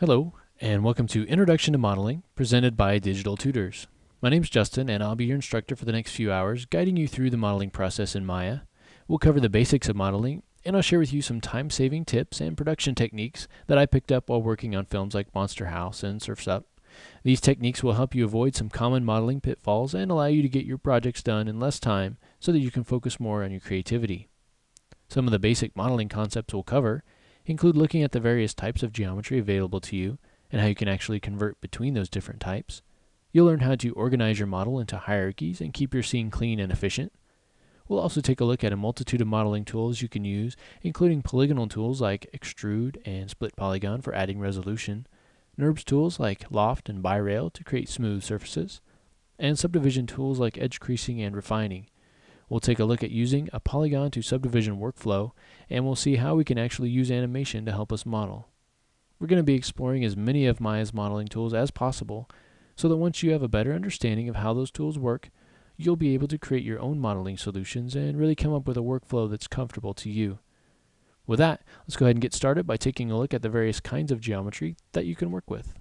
Hello, and welcome to Introduction to Modeling, presented by Digital Tutors. My name's Justin, and I'll be your instructor for the next few hours, guiding you through the modeling process in Maya. We'll cover the basics of modeling, and I'll share with you some time-saving tips and production techniques that I picked up while working on films like Monster House and Surf's Up. These techniques will help you avoid some common modeling pitfalls and allow you to get your projects done in less time so that you can focus more on your creativity. Some of the basic modeling concepts we'll cover include looking at the various types of geometry available to you and how you can actually convert between those different types. You'll learn how to organize your model into hierarchies and keep your scene clean and efficient. We'll also take a look at a multitude of modeling tools you can use, including polygonal tools like Extrude and Split Polygon for adding resolution, NURBS tools like Loft and Birail to create smooth surfaces, and subdivision tools like Edge Creasing and Refining. We'll take a look at using a polygon to subdivision workflow, and we'll see how we can actually use animation to help us model. We're going to be exploring as many of Maya's modeling tools as possible, so that once you have a better understanding of how those tools work, you'll be able to create your own modeling solutions and really come up with a workflow that's comfortable to you. With that, let's go ahead and get started by taking a look at the various kinds of geometry that you can work with.